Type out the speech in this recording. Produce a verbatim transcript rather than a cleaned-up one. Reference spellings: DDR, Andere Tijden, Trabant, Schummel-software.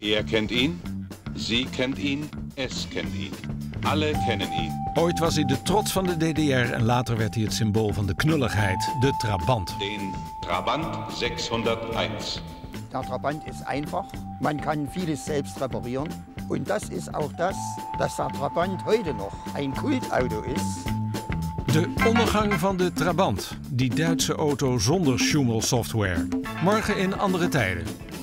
Er kennt ihn, sie kennt ihn, es kent ihn. Alle kennen ihn. Ooit was hij de trots van de D D R en later werd hij het symbool van de knulligheid, de Trabant. Den Trabant zeshonderteins. Der Trabant is einfach. Man kan vieles selbst reparieren. En dat is ook dat, dat de Trabant heute nog een Kultauto is. De ondergang van de Trabant, die Duitse auto zonder Schummel-software. Morgen in Andere Tijden.